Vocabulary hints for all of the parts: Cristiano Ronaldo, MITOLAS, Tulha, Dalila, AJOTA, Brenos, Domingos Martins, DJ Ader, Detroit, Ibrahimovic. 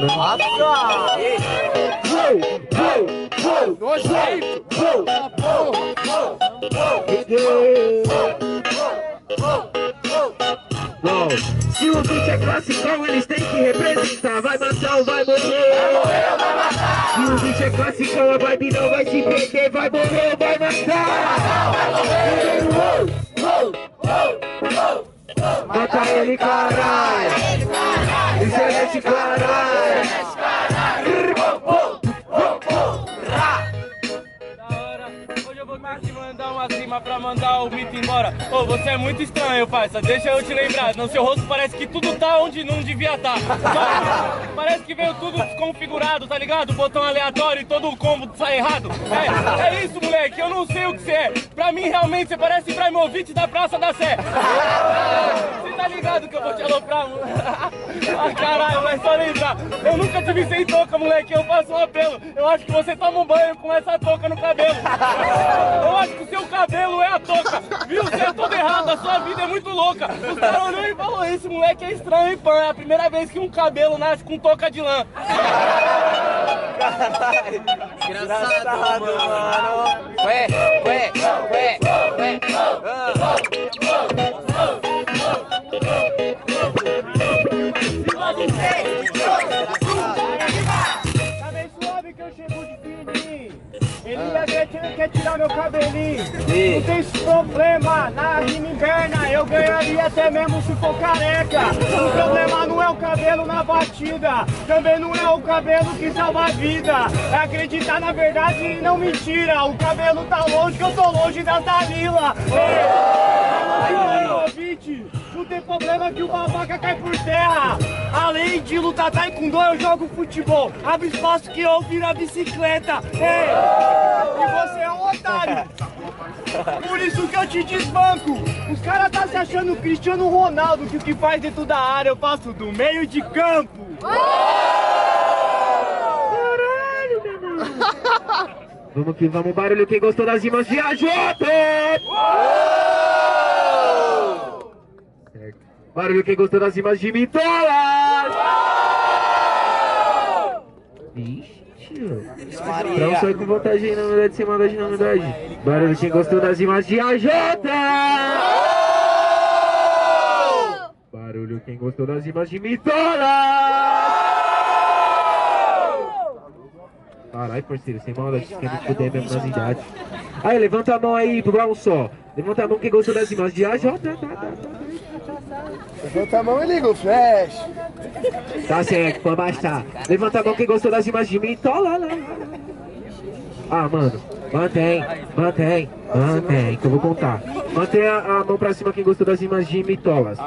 né? Se o beat é classicão, eles têm que representar. Vai matar ou vai morrer? Vai morrer ou vai matar? Se o beat é classicão, a vibe não vai se perder. Vai morrer ou vai matar? Vai matar ou vai morrer? Mata ele, caralho! Excelente, caralho! Hoje eu vou ter que mandar uma cima pra mandar o mito embora. Ô, você é muito estranho, parça. Deixa eu te lembrar. No seu rosto parece que tudo tá onde não devia tá. Parece que veio tudo desconfigurado, tá ligado? Botão aleatório e todo o combo sai errado. É isso, moleque. Eu não sei o que você é. Pra mim, realmente, você parece Ibrahimovic da Praça da Sé. Tá ligado que eu vou te aloprar, moleque? Ah, caralho, mas só lembrar. Eu nunca te vi sem touca, moleque. Eu faço um apelo. Eu acho que você toma um banho com essa touca no cabelo. Eu acho que o seu cabelo é a touca. Viu? Você é todo errado. A sua vida é muito louca. Os caras olhou e falou isso, moleque. É estranho, hein, pan? É a primeira vez que um cabelo nasce com touca de lã. Caralho. Engraçado, mano. Ué. Quer tirar meu cabelinho, não tem problema, na rima inverna eu ganharia até mesmo se for careca. O problema não é o cabelo na batida, também não é o cabelo que salva a vida, é acreditar na verdade e não mentira. O cabelo tá longe que eu tô longe da Dalila. Não tem problema que o babaca cai por terra. Além de lutar taekwondo, eu jogo futebol. Abre espaço que eu viro a bicicleta. Ei, e você é um otário. Por isso que eu te desbanco. Os caras tá se achando o Cristiano Ronaldo, que o que faz dentro da área eu passo do meio de campo. Caralho, meu irmão. Vamos que vamos, barulho, quem gostou das rimas de AJOTA. Barulho, quem gostou das rimas de MITOLAS! Vixe, tio. Não sai com vantagem na unidade, sem vantagem na unidade. Barulho, quem gostou das rimas de AJOTA! Barulho, quem gostou das rimas de MITOLAS! Caralho, parceiro, sem maldade, se quer me fuder mesmo nas idades. Aí, levanta a mão aí, pro um só. Levanta a mão quem gostou das rimas de AJOTA, tá. Levanta a mão e liga o flash. Tá certo, pode baixar. Levanta a mão quem gostou das imagens de mim. Tola lá. Ah, mano, mantém, que eu vou contar. Mantém a mão pra cima quem gostou das imagens de mim, tolas.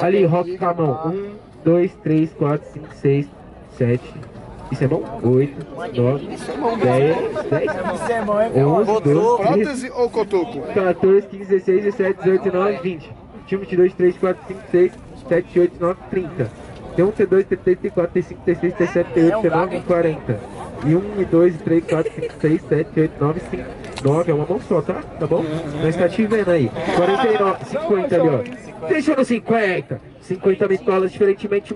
Ali, rock com a mão. 1, 2, 3, 4, 5, 6, 7. Isso é bom? 8, 9, 10, 11, 12, 13, 14, 15, 16, 17, 18, 19, 20. 22, 3, 4, 5, 6, 7, 8, 9, 30. Tem 1, T2, T3, T4, T5, T6, T7, T8, T9, 40. E 1, e 2, e 3, 4, 5, 6, 7, 8, 9, 5, 9. É uma mão só, tá? Tá bom? Nós tá te vendo aí. 49, 50 ali, ó. Fechou no 50. 50 mitolas, diferentemente.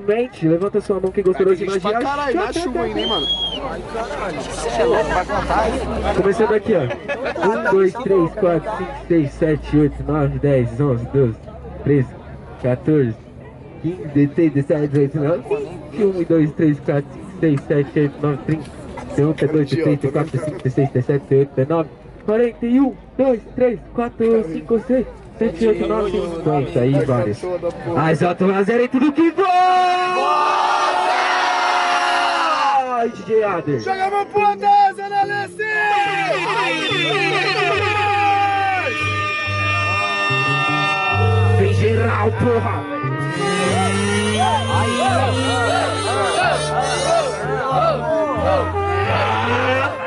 Levanta sua mão que gostou de imaginar. Caralho, dá chuva ainda, hein, mano? Ai, caralho. Você é louco, vai cantar aí. Começando daqui, ó. 1, 2, 3, 4, 5, 6, 7, 8, 9, 10, 11, 12. 13, 14, 15, 16, 17, 18, 19, 21, 2, 3, 4, 5, 6, 7, 8, 9, 30, 31, 32, 33, 34, 35, 36, 37, 8, 9, 41, 2, 3, 4, 5, 6, 7, 8, 9, 50, aí vários. As outras eram tudo que vai! DJ Ader! Joga a mão pro Ader, Zona Leste! Geral, porra!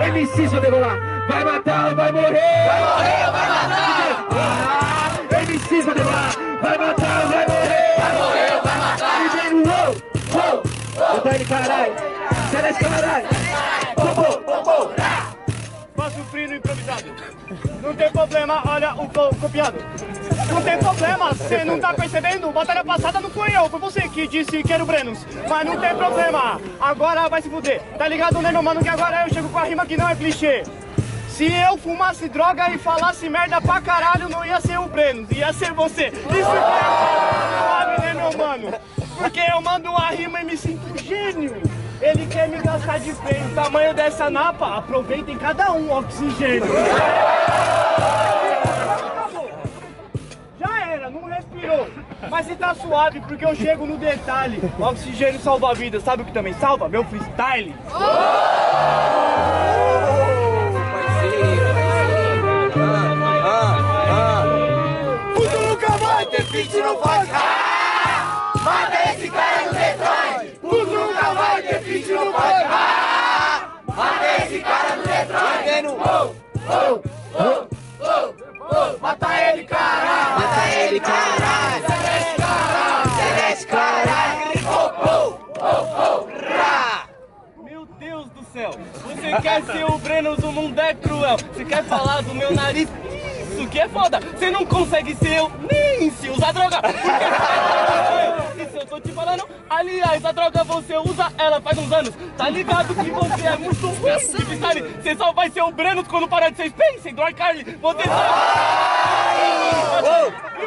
MC, só decolar! Vai matar ou vai morrer? Vai morrer ou vai matar? MC, só decolar! Vai matar ou vai morrer? Vai morrer ou vai matar? DJ, botar ele, caralho! Celeste, caralho! Faço o frino improvisado! Não tem problema, olha o flow copiado! Não tem problema, você não tá percebendo? Batalha passada não foi eu, foi você que disse que era o Brenos. Mas não tem problema, agora vai se fuder. Tá ligado, né, meu mano, que agora eu chego com a rima que não é clichê. Se eu fumasse droga e falasse merda pra caralho, não ia ser o Brenos, ia ser você. Isso que é suave, né, meu mano? Porque eu mando a rima e me sinto gênio. Ele quer me gastar de feio. O tamanho dessa napa, aproveitem cada um o oxigênio. Já era, não respirou. Mas se tá suave, porque eu chego no detalhe. O oxigênio salva a vida. Sabe o que também salva? Meu freestyle. Puta, nunca vai ter fit, não faz. Mata esse cara no Detroit. Puta, nunca vai ter fit, não faz. Mata esse cara no Detroit. Mata ele, caralho. Mata ele, caralho. Celeste, caralho. Celeste, caralho. Meu Deus do céu. Você quer ser o Brenos, o mundo é cruel. Você quer falar do meu nariz? Isso que é foda. Você não consegue ser eu nem se usar droga. Isso eu tô te falando. Aliás, a droga você usa ela faz uns anos. Tá ligado que você é muito ruim de freestyle. Você só vai ser o Brenos quando parar de ser Spence, Dor Carly. Você sabe.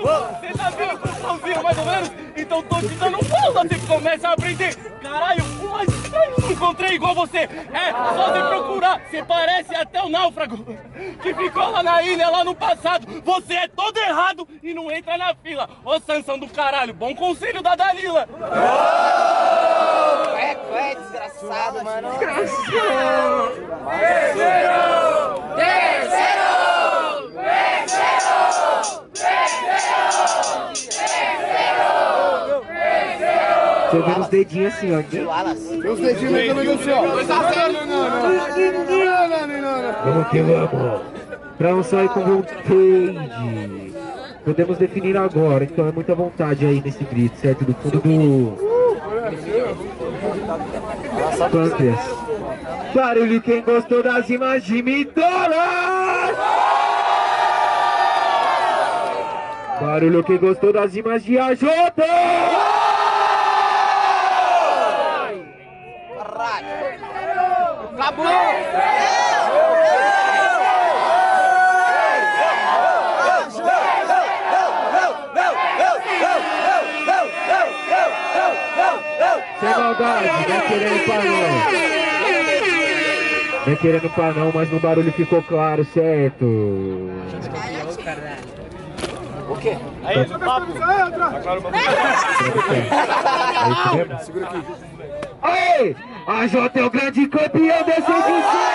Você tá vendo construçãozinho mais ou menos? Então tô te dando pausa, você começa a aprender. Caralho, porra, eu não encontrei igual você. É, só você procurar, você parece até o náufrago que ficou lá na ilha, lá no passado. Você é todo errado e não entra na fila. Ô Sansão do caralho, bom conselho da Dalila. Oh! É desgraçado, mano. Desgraçado. Tô vendo os dedinhos assim, ó. Tem os dedinhos metendo assim, ó. Vamos que vamos. Tradução aí com vontade. Podemos definir agora, então é muita vontade aí nesse grito, certo? Do fundo do... Barulho quem gostou das rimas de Mitolas! Barulho quem gostou das rimas de AJOTA! Acabou! Sem maldade, não é querendo pra não. Não é querendo pra não, mas no barulho ficou claro, certo? O quê? Aí, tá papo. Segura aqui. Aê! AJ é o grande campeão dessa edição!